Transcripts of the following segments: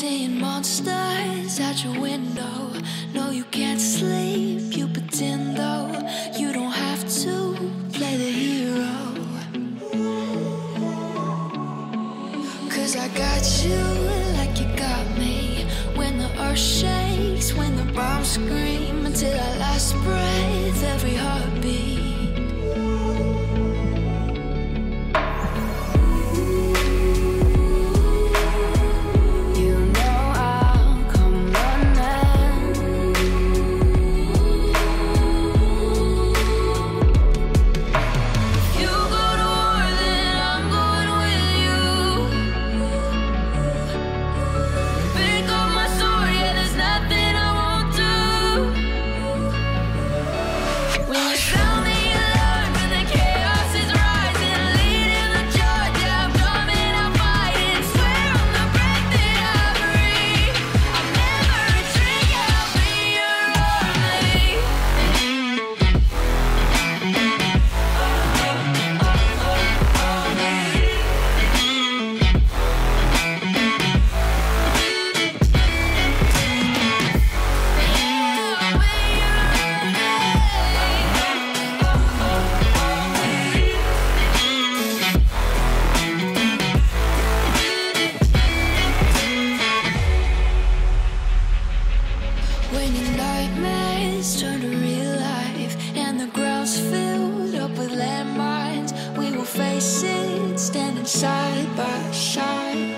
seeing monsters at your window. No, you can't sleep, you pretend though. You don't have to play the hero, 'cause I got you like you got me. When the earth shakes, when the bombs scream, until our last breath, every heartbeat. Side by side.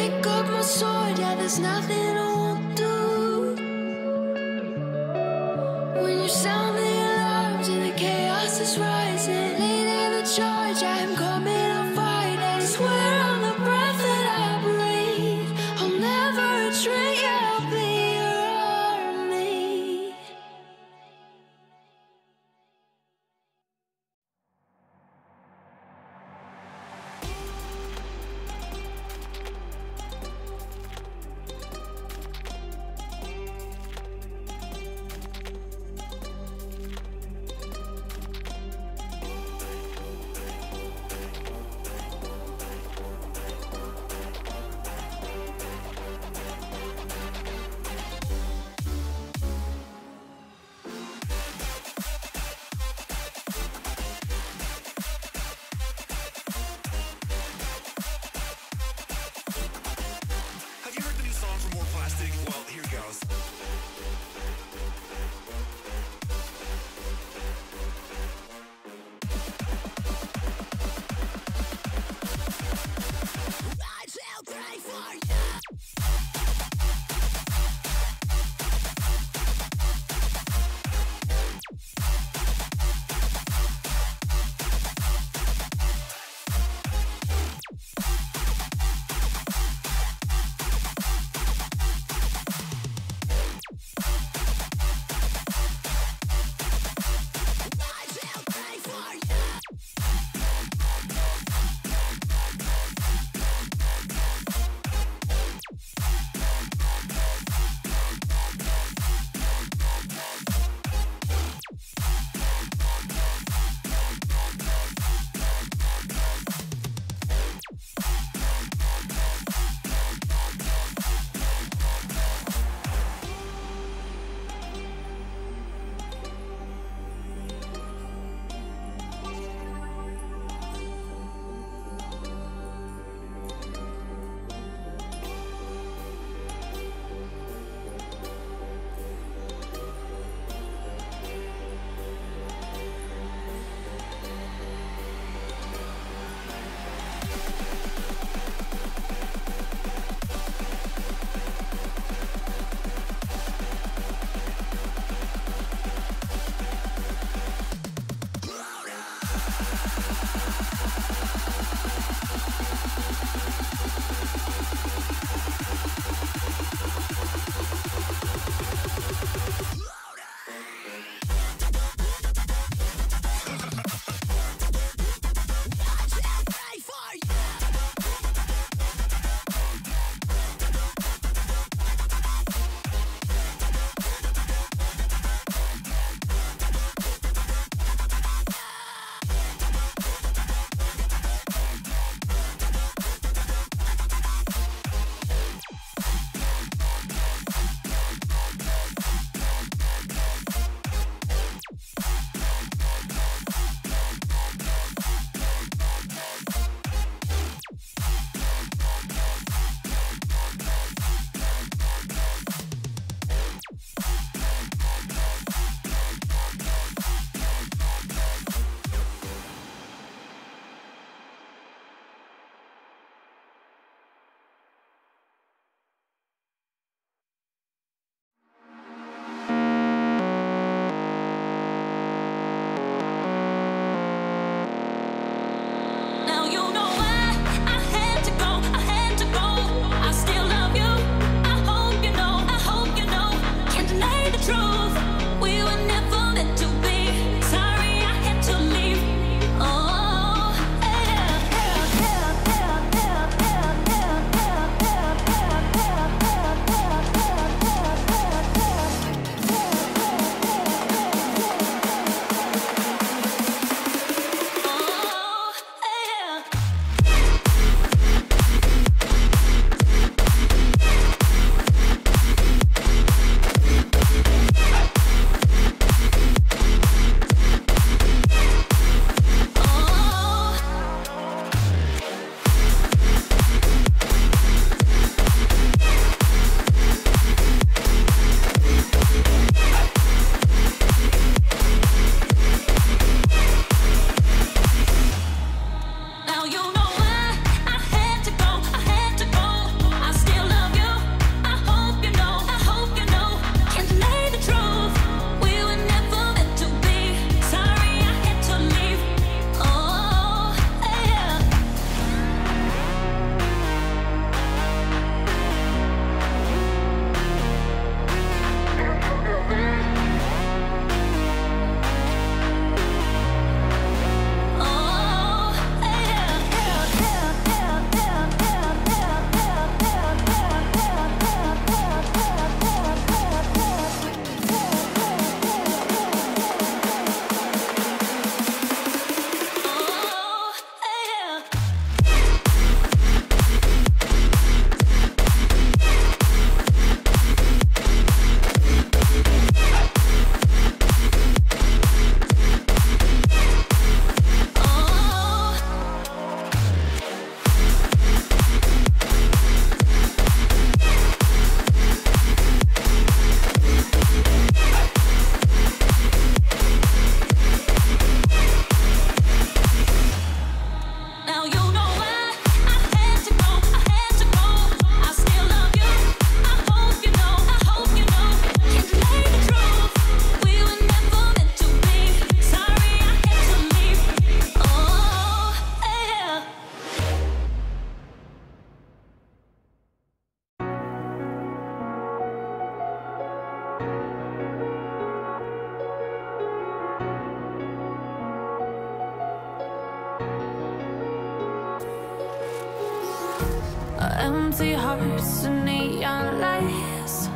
Pick up my sword, yeah, there's nothing I won't do. When you sound the alarms and the chaos is rising, leading the charge, I am coming, I'm fighting. I swear on the breath that I breathe, I'll never retreat, I'll be your army. Well, here goes. empty hearts and neon lights,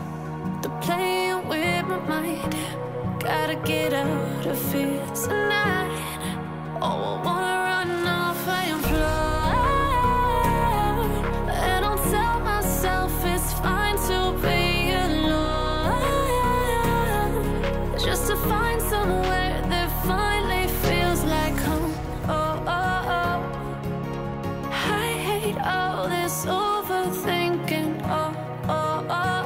they're playing with my mind. Gotta get out of here tonight. Oh, I wanna run off and fly, and I'll tell myself it's fine to be alone, just to find somewhere that finally feels like home. Oh, oh, oh, I hate all this overthinking. Oh, oh,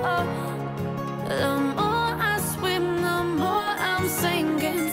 oh, oh, the more I swim, the more I'm sinking.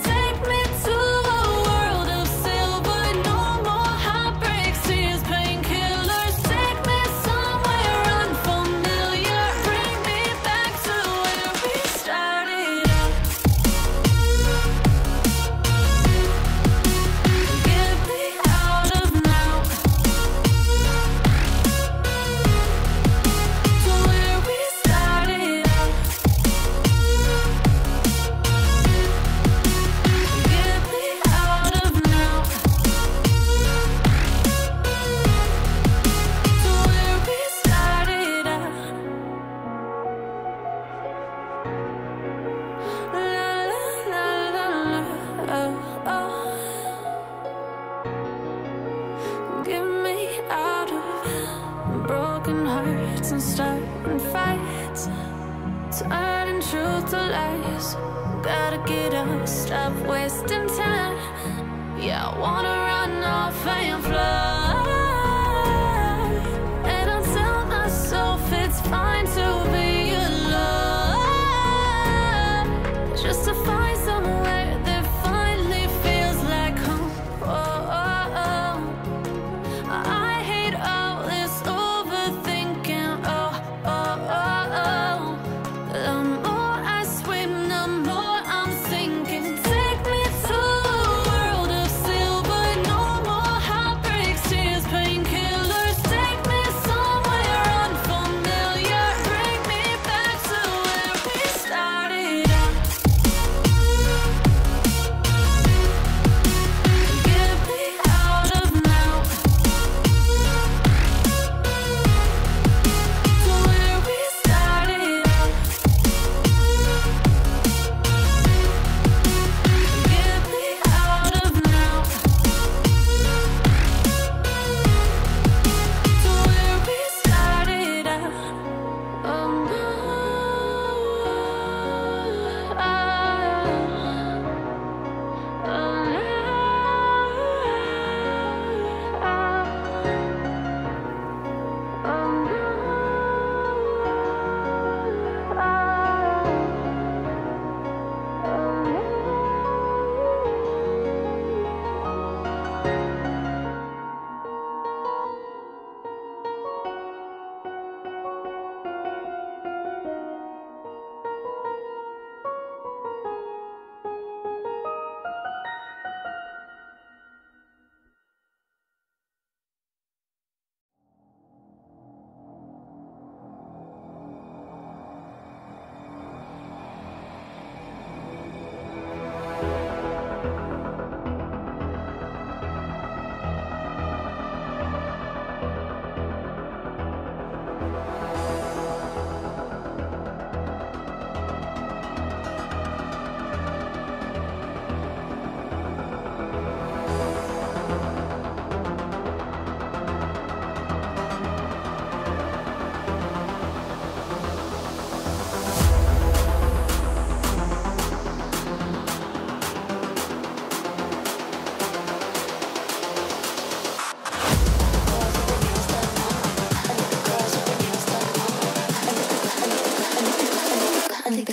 Broken hearts and starting fights, turning truth to lies. Gotta get up, stop wasting time. Yeah, I wanna run off and fly, and I'll tell myself it's fine to be alone, just to find somewhere that finally feels like home. Oh, oh, oh, I hate all this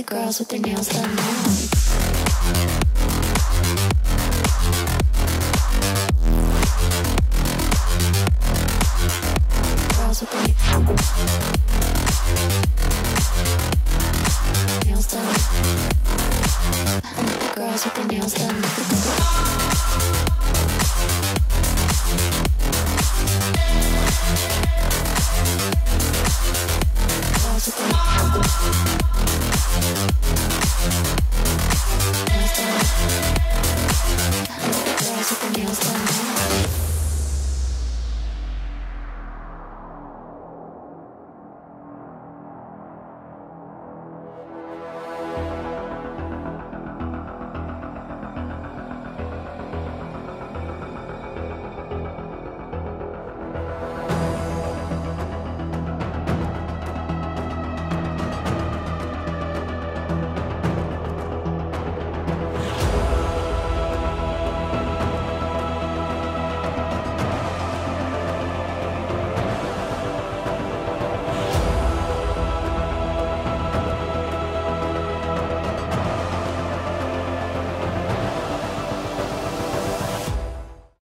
Girls with their nails done now.